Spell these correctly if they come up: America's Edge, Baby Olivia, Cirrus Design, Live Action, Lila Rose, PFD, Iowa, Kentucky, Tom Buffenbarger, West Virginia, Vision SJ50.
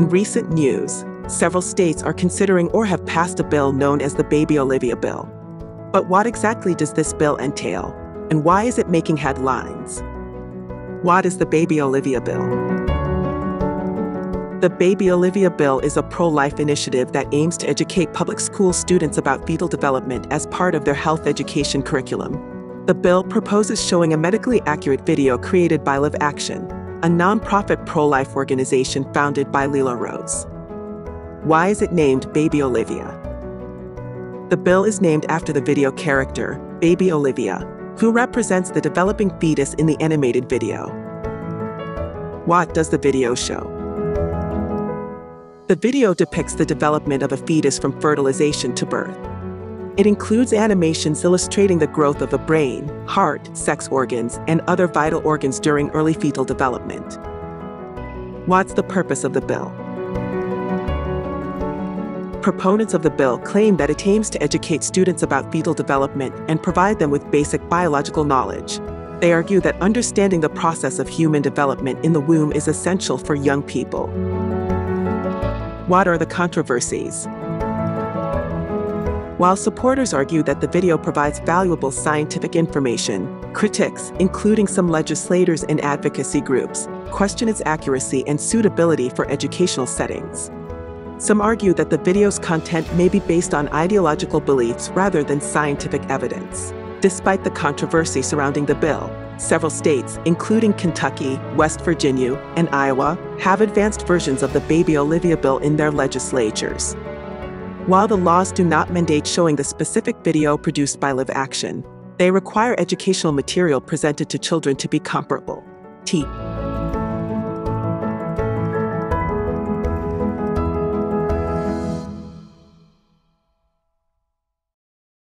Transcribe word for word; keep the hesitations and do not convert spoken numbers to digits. In recent news, several states are considering or have passed a bill known as the Baby Olivia bill. But what exactly does this bill entail, and why is it making headlines? What is the Baby Olivia bill? The Baby Olivia bill is a pro-life initiative that aims to educate public school students about fetal development as part of their health education curriculum. The bill proposes showing a medically accurate video created by Live Action, a nonprofit pro-life organization founded by Lila Rose. Why is it named Baby Olivia? The bill is named after the video character, Baby Olivia, who represents the developing fetus in the animated video. What does the video show? The video depicts the development of a fetus from fertilization to birth. It includes animations illustrating the growth of the brain, heart, sex organs, and other vital organs during early fetal development. What's the purpose of the bill? Proponents of the bill claim that it aims to educate students about fetal development and provide them with basic biological knowledge. They argue that understanding the process of human development in the womb is essential for young people. What are the controversies? While supporters argue that the video provides valuable scientific information, critics, including some legislators and advocacy groups, question its accuracy and suitability for educational settings. Some argue that the video's content may be based on ideological beliefs rather than scientific evidence. Despite the controversy surrounding the bill, several states, including Kentucky, West Virginia, and Iowa, have advanced versions of the Baby Olivia bill in their legislatures. While the laws do not mandate showing the specific video produced by Live Action, they require educational material presented to children to be comparable. T.